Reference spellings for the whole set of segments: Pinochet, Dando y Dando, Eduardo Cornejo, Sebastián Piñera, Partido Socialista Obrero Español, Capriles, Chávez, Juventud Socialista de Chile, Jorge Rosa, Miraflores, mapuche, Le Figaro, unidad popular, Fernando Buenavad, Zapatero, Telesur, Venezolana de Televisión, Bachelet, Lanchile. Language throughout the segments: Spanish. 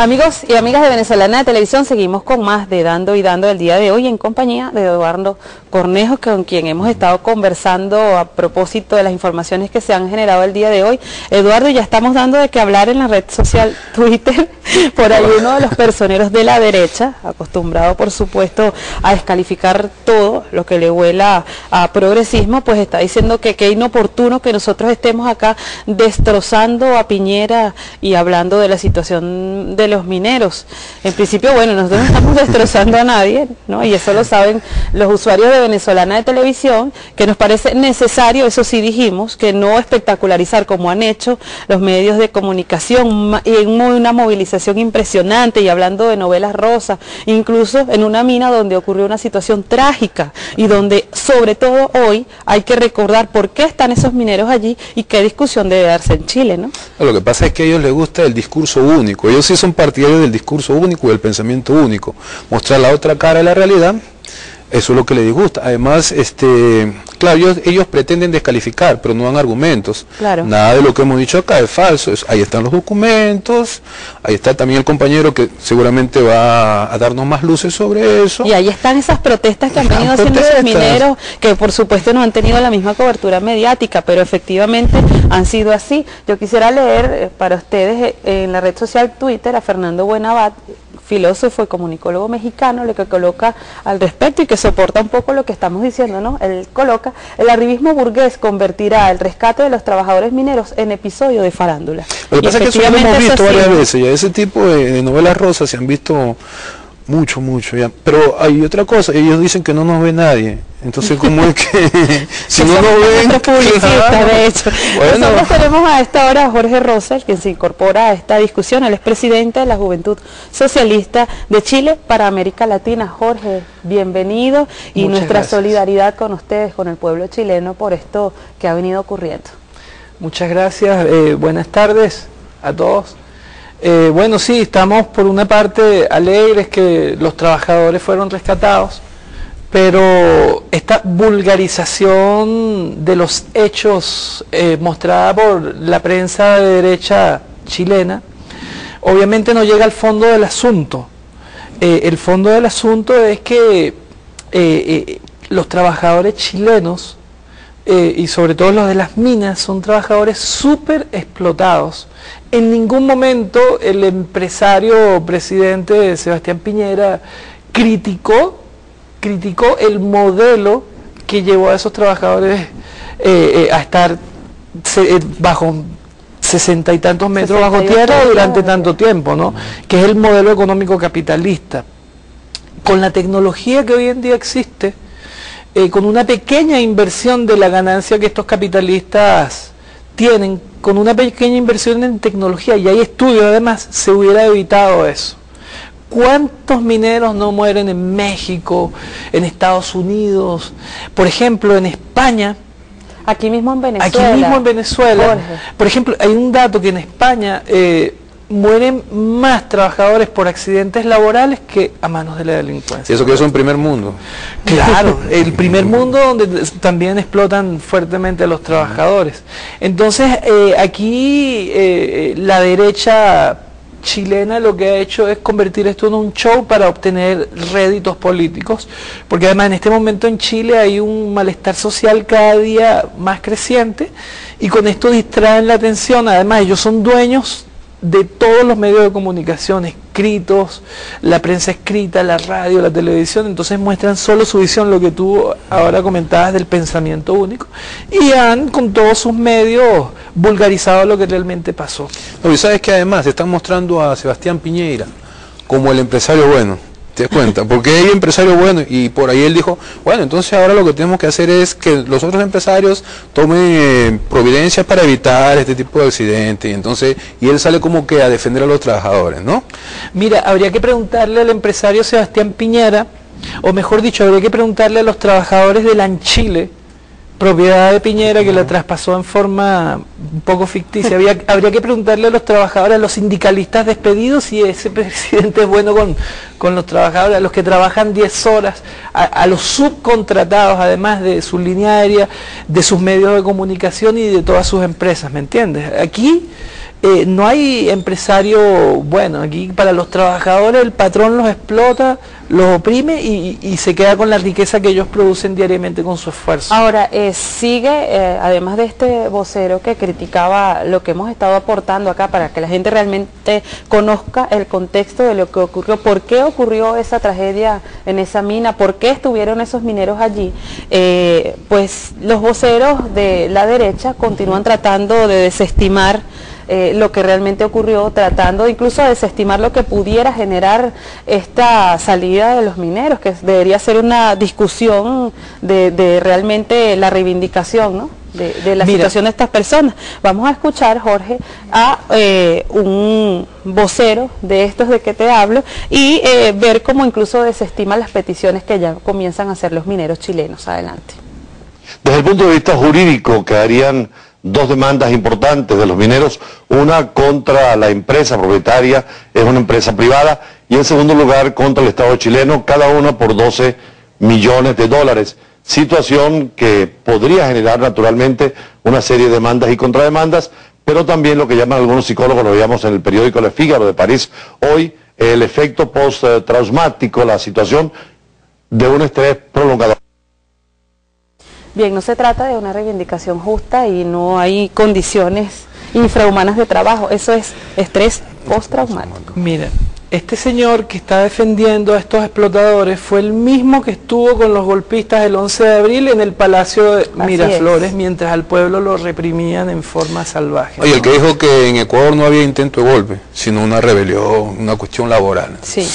Amigos y amigas de Venezolana de Televisión, seguimos con más de Dando y Dando el día de hoy en compañía de Eduardo Cornejo, con quien hemos estado conversando a propósito de las informaciones que se han generado el día de hoy. Eduardo, ya estamos dando de qué hablar en la red social Twitter por alguno de los personeros de la derecha, acostumbrado por supuesto a descalificar todo lo que le huela a progresismo, pues está diciendo que qué inoportuno que nosotros estemos acá destrozando a Piñera y hablando de la situación de los mineros. En principio, bueno, nosotros no estamos destrozando a nadie, ¿no? Y eso lo saben los usuarios de Venezolana de Televisión, que nos parece necesario, eso sí dijimos, que no espectacularizar como han hecho los medios de comunicación y en una movilización impresionante y hablando de novelas rosas, incluso en una mina donde ocurrió una situación trágica y donde sobre todo hoy hay que recordar por qué están esos mineros allí y qué discusión debe darse en Chile, ¿no? Lo que pasa es que a ellos les gusta el discurso único, ellos sí son partidarios del discurso único y del pensamiento único, mostrar la otra cara de la realidad. Eso es lo que les disgusta. Además, claro, ellos pretenden descalificar, pero no dan argumentos. Claro. Nada de lo que hemos dicho acá es falso. Ahí están los documentos, ahí está también el compañero que seguramente va a darnos más luces sobre eso. Y ahí están esas protestas que han venido haciendo los mineros, que por supuesto no han tenido la misma cobertura mediática, pero efectivamente han sido así. Yo quisiera leer para ustedes en la red social Twitter a Fernando Buenavad, filósofo y comunicólogo mexicano, lo que coloca al respecto y que soporta un poco lo que estamos diciendo, ¿no? Él coloca: el arribismo burgués convertirá el rescate de los trabajadores mineros en episodio de farándula. Lo que pasa es que eso lo hemos visto varias veces, ya ese tipo de novelas rosas se han visto mucho, ya. Pero hay otra cosa, ellos dicen que no nos ve nadie. Entonces, ¿cómo es que si no nos ven? Publicistas, de hecho. Bueno. Nosotros tenemos a esta hora a Jorge Rosa, quien se incorpora a esta discusión. Él es presidente de la Juventud Socialista de Chile para América Latina. Jorge, bienvenido. Y muchas nuestra gracias. Solidaridad con ustedes, con el pueblo chileno, por esto que ha venido ocurriendo. Muchas gracias. Buenas tardes a todos. Bueno, sí, estamos por una parte alegres que los trabajadores fueron rescatados, pero esta vulgarización de los hechos mostrada por la prensa de derecha chilena, obviamente no llega al fondo del asunto. El fondo del asunto es que los trabajadores chilenos, y sobre todo los de las minas, son trabajadores súper explotados. En ningún momento el empresario presidente Sebastián Piñera criticó el modelo que llevó a esos trabajadores a estar bajo 60 y tantos metros bajo tierra durante tanto tiempo, ¿no? Que es el modelo económico capitalista. Con la tecnología que hoy en día existe, con una pequeña inversión de la ganancia que estos capitalistas tienen, con una pequeña inversión en tecnología, y hay estudios además, se hubiera evitado eso. ¿Cuántos mineros no mueren en México, en Estados Unidos, por ejemplo en España? Aquí mismo en Venezuela. Aquí mismo en Venezuela. Jorge. Por ejemplo, hay un dato que en España mueren más trabajadores por accidentes laborales que a manos de la delincuencia. Eso que es un primer mundo. Claro, el primer mundo donde también explotan fuertemente a los trabajadores. Entonces, aquí la derecha chilena lo que ha hecho es convertir esto en un show para obtener réditos políticos, porque además en este momento en Chile hay un malestar social cada día más creciente y con esto distraen la atención. Además, ellos son dueños de todos los medios de comunicación escritos, la prensa escrita, la radio, la televisión, entonces muestran solo su visión, lo que tú ahora comentabas del pensamiento único, y han con todos sus medios vulgarizado lo que realmente pasó. No, y sabes que además están mostrando a Sebastián Piñera como el empresario bueno, te das cuenta, porque hay empresario bueno y por ahí él dijo, bueno, entonces ahora lo que tenemos que hacer es que los otros empresarios tomen providencias para evitar este tipo de accidentes, y entonces, y él sale como que a defender a los trabajadores, ¿no? Mira, habría que preguntarle al empresario Sebastián Piñera, o mejor dicho, habría que preguntarle a los trabajadores de Lanchile, propiedad de Piñera, que la traspasó en forma un poco ficticia. Habría que preguntarle a los trabajadores, a los sindicalistas despedidos, si ese presidente es bueno con los trabajadores, a los que trabajan 10 horas, a los subcontratados, además de su línea aérea, de sus medios de comunicación y de todas sus empresas, ¿me entiendes? Aquí no hay empresario bueno, aquí para los trabajadores el patrón los explota, los oprime y se queda con la riqueza que ellos producen diariamente con su esfuerzo. Ahora, sigue, además de este vocero que criticaba lo que hemos estado aportando acá para que la gente realmente conozca el contexto de lo que ocurrió, por qué ocurrió esa tragedia en esa mina, por qué estuvieron esos mineros allí, pues los voceros de la derecha continúan tratando de desestimar lo que realmente ocurrió, tratando incluso de desestimar lo que pudiera generar esta salida de los mineros, que debería ser una discusión de realmente la reivindicación, ¿no?, de la situación de estas personas. Vamos a escuchar, Jorge, a un vocero de estos de que te hablo y ver cómo incluso desestima las peticiones que ya comienzan a hacer los mineros chilenos. Adelante. Desde el punto de vista jurídico, quedarían dos demandas importantes de los mineros, una contra la empresa propietaria, es una empresa privada, y en segundo lugar contra el Estado chileno, cada una por 12 millones de dólares, situación que podría generar naturalmente una serie de demandas y contrademandas, pero también lo que llaman algunos psicólogos, lo veíamos en el periódico Le Figaro de París hoy, el efecto postraumático, la situación de un estrés prolongado. Bien, no se trata de una reivindicación justa y no hay condiciones infrahumanas de trabajo, eso es estrés postraumático. Mira, este señor que está defendiendo a estos explotadores fue el mismo que estuvo con los golpistas el 11 de abril en el Palacio de Miraflores, mientras al pueblo lo reprimían en forma salvaje. Oye, ¿no?, el que dijo que en Ecuador no había intento de golpe, sino una rebelión, una cuestión laboral. Sí.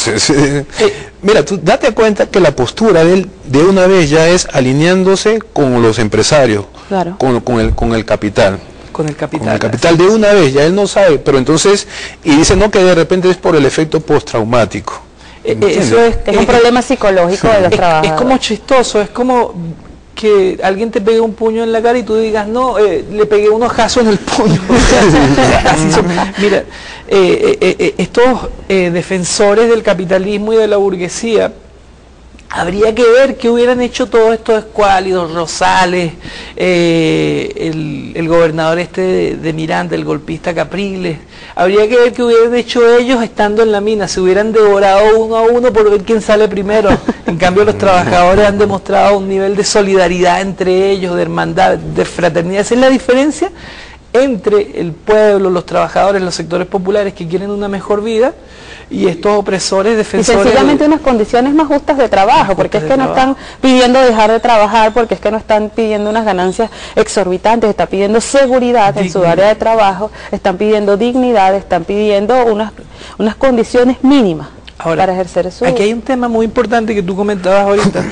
Mira, tú date cuenta que la postura de él de una vez ya es alineándose con los empresarios, claro, con el capital. Con el capital de una vez, ya él no sabe, pero entonces, y dice no, que de repente es por el efecto postraumático. Eso es un problema psicológico, sí, de los trabajadores. Es como chistoso, es como que alguien te pegue un puño en la cara y tú digas, no, le pegué un ojazo en el puño. Así son. Mira, estos defensores del capitalismo y de la burguesía, habría que ver qué hubieran hecho todos estos escuálidos, Rosales, el gobernador este de Miranda, el golpista Capriles. Habría que ver qué hubieran hecho ellos estando en la mina. Se hubieran devorado uno a uno por ver quién sale primero. En cambio, los trabajadores han demostrado un nivel de solidaridad entre ellos, de hermandad, de fraternidad. Esa es la diferencia entre el pueblo, los trabajadores, los sectores populares que quieren una mejor vida y estos opresores, defensores. Y sencillamente unas condiciones más justas de trabajo, porque es que no están pidiendo dejar de trabajar, porque es que no están pidiendo unas ganancias exorbitantes, están pidiendo seguridad en su área de trabajo, están pidiendo dignidad, están pidiendo unas condiciones mínimas para ejercer su... Aquí hay un tema muy importante que tú comentabas ahorita.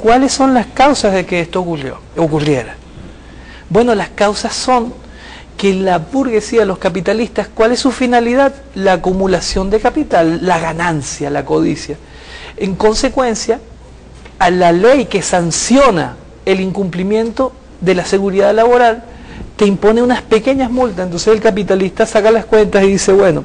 ¿Cuáles son las causas de que esto ocurriera? Bueno, las causas son que la burguesía, los capitalistas, ¿cuál es su finalidad? La acumulación de capital, la ganancia, la codicia. En consecuencia, a la ley que sanciona el incumplimiento de la seguridad laboral, te impone unas pequeñas multas. Entonces el capitalista saca las cuentas y dice, bueno,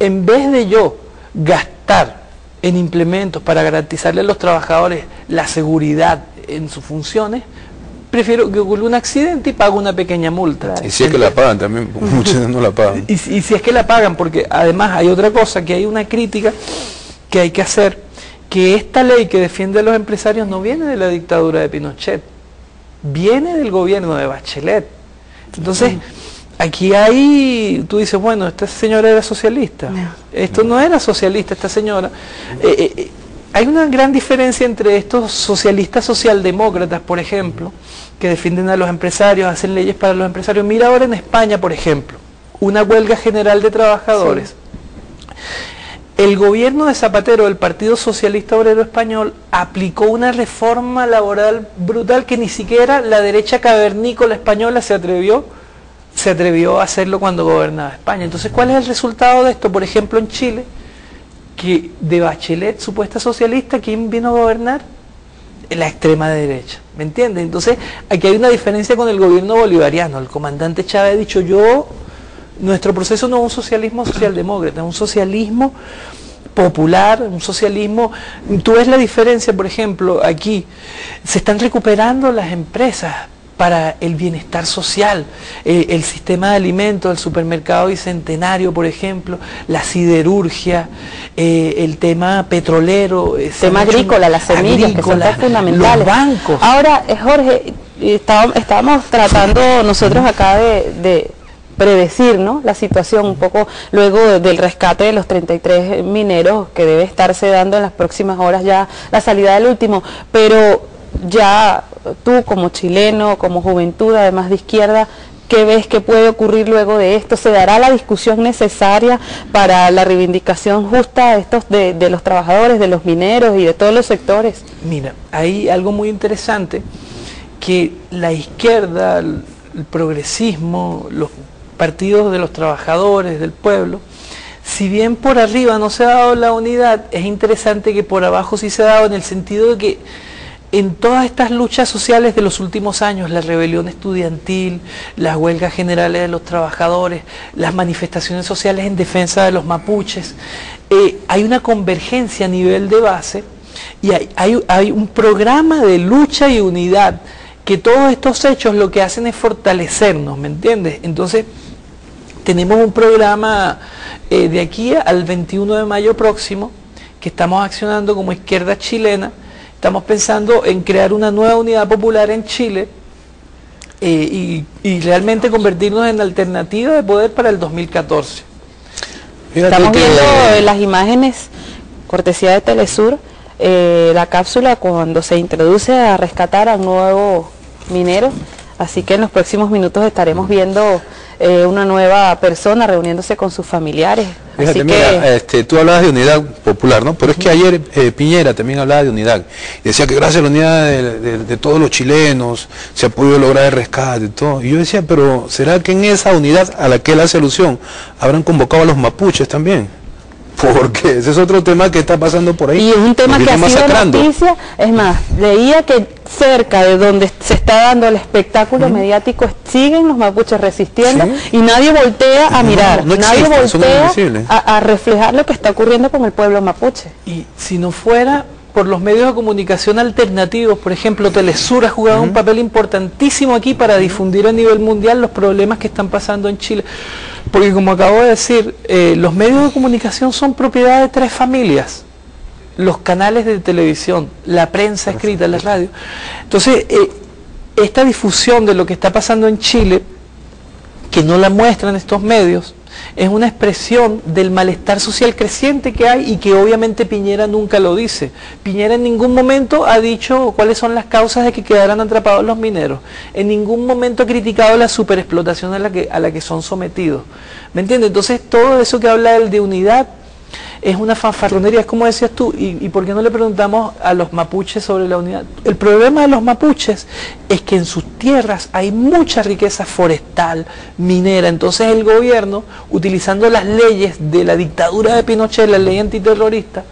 en vez de yo gastar en implementos para garantizarle a los trabajadores la seguridad en sus funciones, prefiero que ocurra un accidente y pago una pequeña multa. Y si es que la pagan también, muchos no la pagan. Y si es que la pagan, porque además hay otra cosa, que hay una crítica que hay que hacer, que esta ley que defiende a los empresarios no viene de la dictadura de Pinochet, viene del gobierno de Bachelet. Entonces, aquí hay, tú dices, bueno, esta señora era socialista, esto no era socialista, esta señora... Hay una gran diferencia entre estos socialistas socialdemócratas, por ejemplo, que defienden a los empresarios, hacen leyes para los empresarios. Mira ahora en España, por ejemplo, una huelga general de trabajadores. Sí. El gobierno de Zapatero, del Partido Socialista Obrero Español, aplicó una reforma laboral brutal que ni siquiera la derecha cavernícola española se atrevió a hacerlo cuando gobernaba España. Entonces, ¿cuál es el resultado de esto? Por ejemplo, en Chile, que de Bachelet, supuesta socialista, ¿quién vino a gobernar? La extrema derecha. ¿me entiendes? Entonces, aquí hay una diferencia con el gobierno bolivariano. El comandante Chávez ha dicho, nuestro proceso no es un socialismo socialdemócrata, es un socialismo popular, un socialismo. Tú ves la diferencia, por ejemplo, aquí se están recuperando las empresas para el bienestar social, el sistema de alimentos, el supermercado bicentenario, por ejemplo, la siderurgia, el tema petrolero, el tema agrícola, las semillas, agrícola, que son fundamentales, los bancos. Ahora, Jorge, estábamos tratando nosotros acá de predecir, ¿no?, la situación un poco luego del rescate de los 33 mineros que debe estarse dando en las próximas horas, ya la salida del último, pero ya tú como chileno, como juventud además de izquierda, ¿qué ves que puede ocurrir luego de esto? ¿Se dará la discusión necesaria para la reivindicación justa de los trabajadores, de los mineros y de todos los sectores? Mira, hay algo muy interesante, que la izquierda, el progresismo, los partidos de los trabajadores, del pueblo, si bien por arriba no se ha dado la unidad, es interesante que por abajo sí se ha dado, en el sentido de que en todas estas luchas sociales de los últimos años, la rebelión estudiantil, las huelgas generales de los trabajadores, las manifestaciones sociales en defensa de los mapuches, hay una convergencia a nivel de base y hay un programa de lucha y unidad, que todos estos hechos lo que hacen es fortalecernos, ¿me entiendes? Entonces, tenemos un programa de aquí al 21 de mayo próximo, que estamos accionando como izquierda chilena. Estamos pensando en crear una nueva unidad popular en Chile y realmente convertirnos en alternativa de poder para el 2014. Estamos viendo las imágenes, cortesía de Telesur, la cápsula cuando se introduce a rescatar a un nuevo minero, así que en los próximos minutos estaremos viendo una nueva persona reuniéndose con sus familiares. Fíjate, así mira, que tú hablabas de unidad popular, ¿no? Pero es que ayer Piñera también hablaba de unidad, y decía que gracias a la unidad de todos los chilenos se ha podido lograr el rescate y todo, y yo decía, pero ¿será que en esa unidad a la que él hace alusión habrán convocado a los mapuches también? Porque ese es otro tema que está pasando por ahí. Y es un tema que ha sido noticia. Es más, leía que cerca de donde se está dando el espectáculo mediático siguen los mapuches resistiendo, y nadie voltea a mirar, nadie voltea a reflejar lo que está ocurriendo con el pueblo mapuche. Y si no fuera por los medios de comunicación alternativos, por ejemplo, Telesur ha jugado un papel importantísimo aquí para difundir a nivel mundial los problemas que están pasando en Chile. Porque como acabo de decir, los medios de comunicación son propiedad de tres familias: los canales de televisión, la prensa escrita, la radio. Entonces, esta difusión de lo que está pasando en Chile, que no la muestran estos medios, es una expresión del malestar social creciente que hay y que obviamente Piñera nunca lo dice. Piñera en ningún momento ha dicho cuáles son las causas de que quedaran atrapados los mineros. En ningún momento ha criticado la superexplotación a la que son sometidos. ¿Me entiendes? Entonces todo eso que habla de unidad es una fanfarronería, es como decías tú. ¿Y por qué no le preguntamos a los mapuches sobre la unidad? El problema de los mapuches es que en sus tierras hay mucha riqueza forestal, minera. Entonces el gobierno, utilizando las leyes de la dictadura de Pinochet, la ley antiterrorista,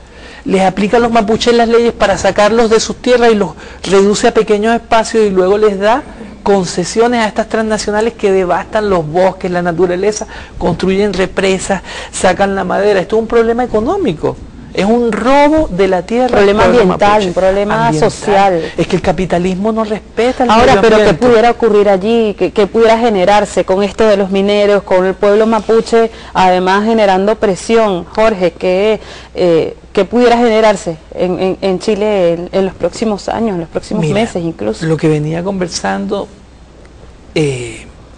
les aplica a los mapuches las leyes para sacarlos de sus tierras y los reduce a pequeños espacios, y luego les da concesiones a estas transnacionales que devastan los bosques, la naturaleza, construyen represas, sacan la madera. Esto es un problema económico, es un robo de la tierra, problema ambiental, un problema ambiental, social. Es que el capitalismo no respeta el medio ambiente. Ahora, pero ¿qué pudiera ocurrir allí? ¿Qué pudiera generarse con esto de los mineros, con el pueblo mapuche, además generando presión, Jorge? ¿Qué pudiera generarse en Chile en los próximos años, en los próximos meses incluso? Lo que venía conversando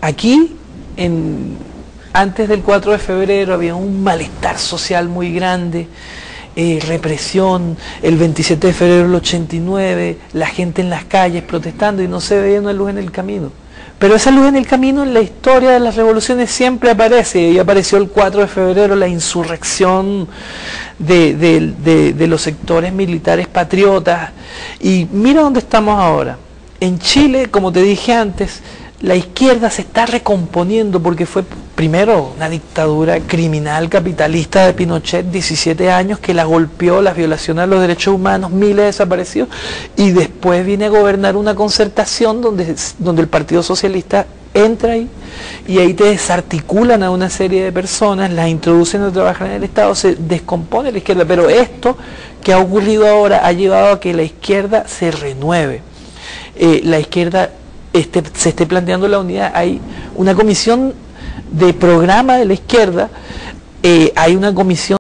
aquí, antes del 4 de febrero había un malestar social muy grande, represión, el 27 de febrero del 89, la gente en las calles protestando y no se veía una luz en el camino. Pero esa luz en el camino en la historia de las revoluciones siempre aparece, y apareció el 4 de febrero la insurrección de los sectores militares patriotas, y mira dónde estamos ahora. En Chile, como te dije antes, la izquierda se está recomponiendo porque fue primero una dictadura criminal capitalista de Pinochet, 17 años, que la golpeó, las violaciones a los derechos humanos, miles de desaparecidos, y después viene a gobernar una concertación donde el Partido Socialista entra ahí, y ahí te desarticulan a una serie de personas, las introducen a trabajar en el Estado, se descompone la izquierda, pero esto que ha ocurrido ahora ha llevado a que la izquierda se renueve, la izquierda se esté planteando la unidad. Hay una comisión de programa de la izquierda, hay una comisión